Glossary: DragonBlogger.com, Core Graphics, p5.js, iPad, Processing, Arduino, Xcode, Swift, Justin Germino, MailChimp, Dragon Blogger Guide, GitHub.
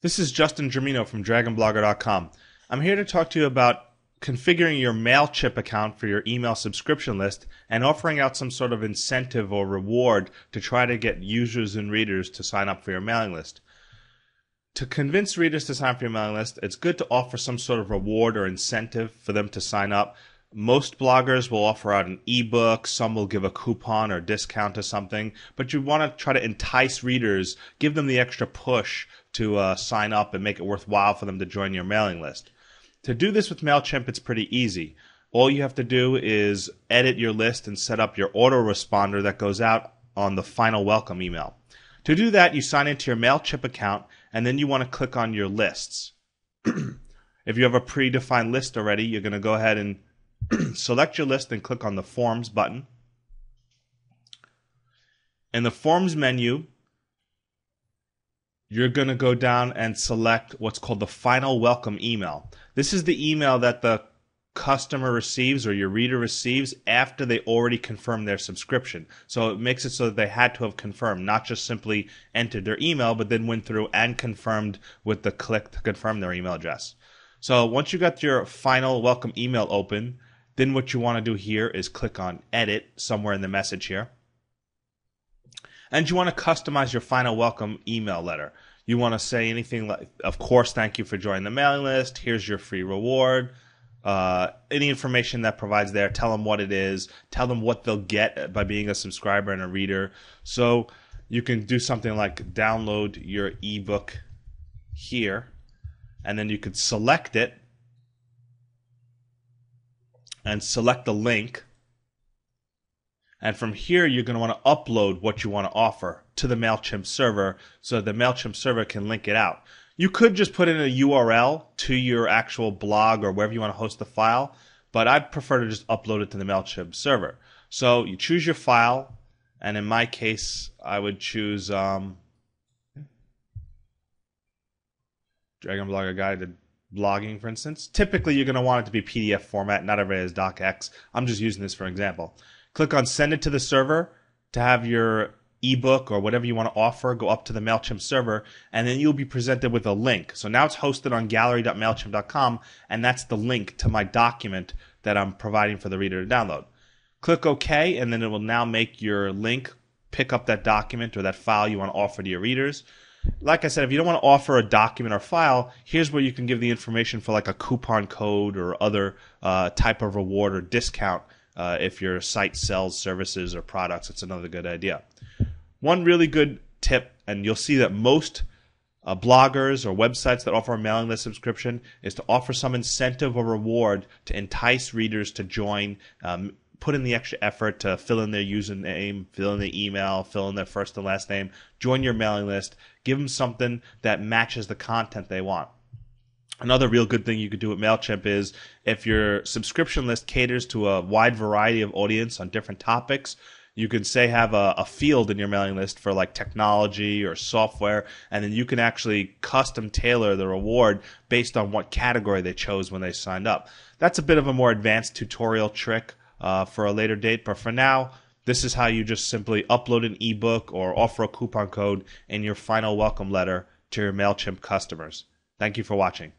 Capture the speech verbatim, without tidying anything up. This is Justin Germino from Dragon Blogger dot com. I'm here to talk to you about configuring your MailChimp account for your email subscription list and offering out some sort of incentive or reward to try to get users and readers to sign up for your mailing list. To convince readers to sign up for your mailing list, it's good to offer some sort of reward or incentive for them to sign up. Most bloggers will offer out an ebook, some will give a coupon or discount or something, but you want to try to entice readers, give them the extra push to uh, sign up and make it worthwhile for them to join your mailing list. To do this with MailChimp, it's pretty easy. All you have to do is edit your list and set up your autoresponder that goes out on the final welcome email. To do that, you sign into your MailChimp account and then you want to click on your lists. If you have a predefined list already, you're going to go ahead and select your list and click on the Forms button. In the Forms menu, you're going to go down and select what's called the final welcome email. This is the email that the customer receives or your reader receives after they already confirmed their subscription. So it makes it so that they had to have confirmed, not just simply entered their email, but then went through and confirmed with the click to confirm their email address. So once you got your final welcome email open, then what you want to do here is click on edit somewhere in the message here. And you want to customize your final welcome email letter. You want to say anything like, of course, thank you for joining the mailing list. Here's your free reward. Uh, any information that provides there, tell them what it is. Tell them what they'll get by being a subscriber and a reader. So you can do something like download your ebook here. And then you could select it and select the link. And from here, you're going to want to upload what you want to offer to the MailChimp server so the MailChimp server can link it out. You could just put in a U R L to your actual blog or wherever you want to host the file, but I'd prefer to just upload it to the MailChimp server. So you choose your file, and in my case, I would choose um, Dragon Blogger Guide to Blogging, for instance. Typically, you're going to want it to be P D F format. Not everybody has DocX. I'm just using this for example. Click on Send it to the server to have your ebook or whatever you want to offer go up to the MailChimp server, and then you'll be presented with a link. So now it's hosted on gallery dot mailchimp dot com, and that's the link to my document that I'm providing for the reader to download. Click OK, and then it will now make your link pick up that document or that file you want to offer to your readers. Like I said, if you don't want to offer a document or file, here's where you can give the information for like a coupon code or other uh, type of reward or discount uh, if your site sells services or products. It's another good idea. One really good tip, and you'll see that most uh, bloggers or websites that offer a mailing list subscription, is to offer some incentive or reward to entice readers to join, um, put in the extra effort to fill in their username, fill in their email, fill in their first and last name, join your mailing list, give them something that matches the content they want. Another real good thing you could do with MailChimp is if your subscription list caters to a wide variety of audience on different topics, you can say have a, a field in your mailing list for like technology or software, and then you can actually custom tailor the reward based on what category they chose when they signed up. That's a bit of a more advanced tutorial trick Uh, for a later date, but for now, this is how you just simply upload an ebook or offer a coupon code in your final welcome letter to your MailChimp customers. Thank you for watching.